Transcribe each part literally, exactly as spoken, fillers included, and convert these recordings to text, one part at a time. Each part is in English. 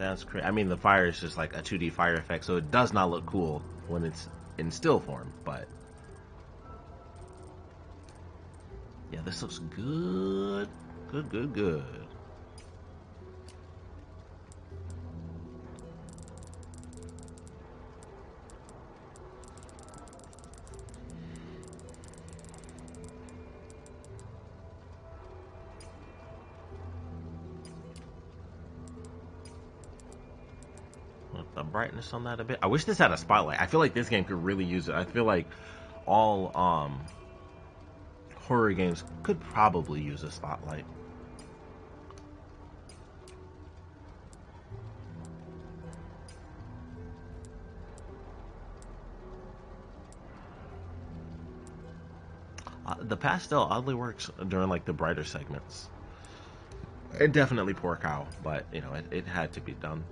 That's crazy. I mean, the fire is just like a two D fire effect, so it does not look cool when it's in still form, but... yeah, this looks good. Good, good, good. The brightness on that a bit. I wish this had a spotlight. I feel like this game could really use it. I feel like all um, horror games could probably use a spotlight. Uh, the pastel oddly works during like the brighter segments. It definitely poor cow, but you know it, it had to be done.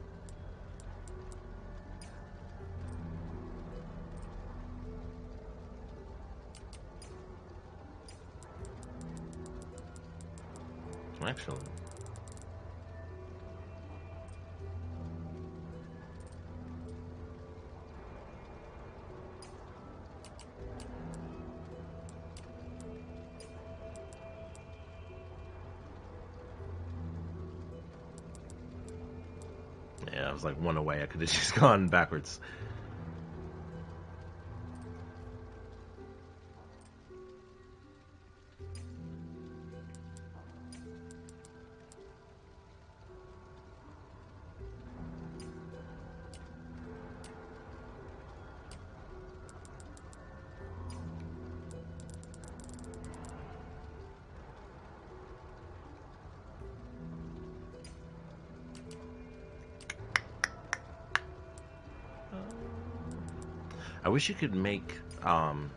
Actually, yeah, I was like one away. I could have just gone backwards. I wish you could make, um,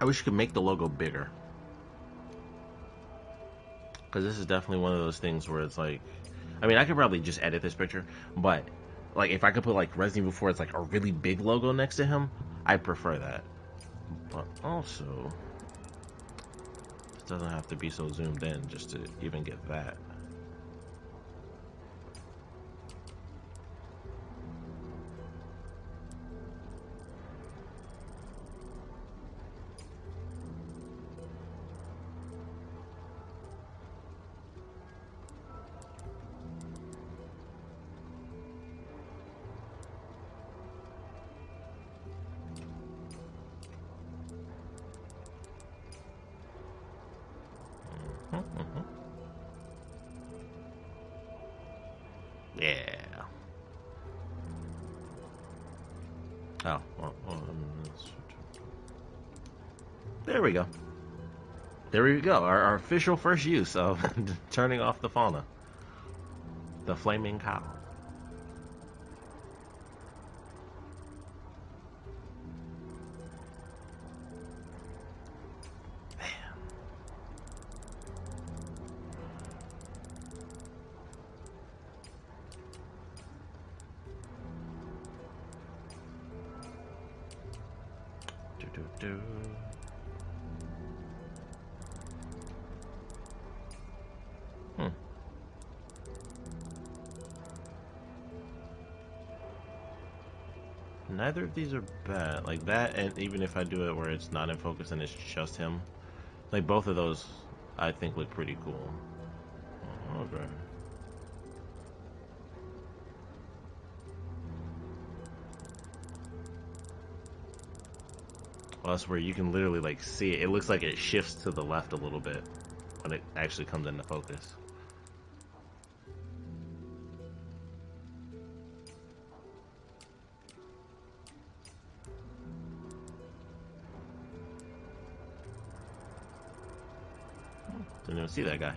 I wish you could make the logo bigger. Because this is definitely one of those things where it's like, I mean, I could probably just edit this picture, but, like, if I could put, like, Resident Evil four, it's like a really big logo next to him, I'd prefer that. But also, it doesn't have to be so zoomed in just to even get that. Yeah. Oh, well, um, there we go. There we go. Our, our official first use of turning off the fauna. The flaming cow. Hmm. Neither of these are bad. Like that, and even if I do it where it's not in focus and it's just him, like both of those, I think look pretty cool. Okay. Well, that's where you can literally like see it. It looks like it shifts to the left a little bit when it actually comes into focus. Didn't even see that guy.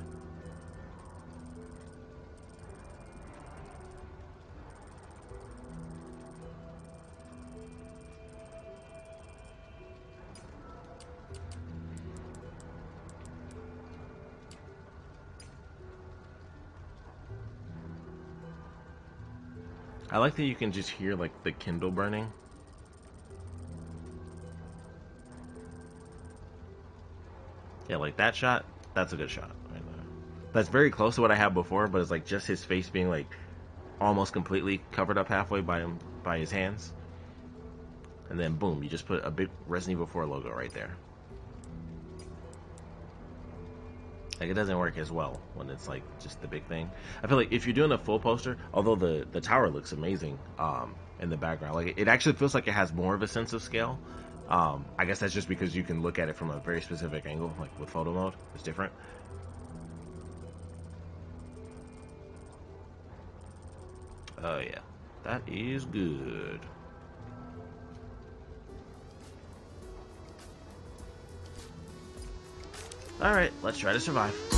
I like that you can just hear like the Kindle burning. Yeah, like that shot, that's a good shot right there. that's very close to what I had before, but it's like just his face being like almost completely covered up halfway by him by his hands. And then boom, you just put a big Resident Evil four logo right there. Like, it doesn't work as well when it's like just the big thing. I feel like if you're doing a full poster, although the the tower looks amazing um in the background, like it actually feels like it has more of a sense of scale. Um, I guess that's just because you can look at it from a very specific angle, like with photo mode, it's different. Oh yeah, that is good. Alright, let's try to survive.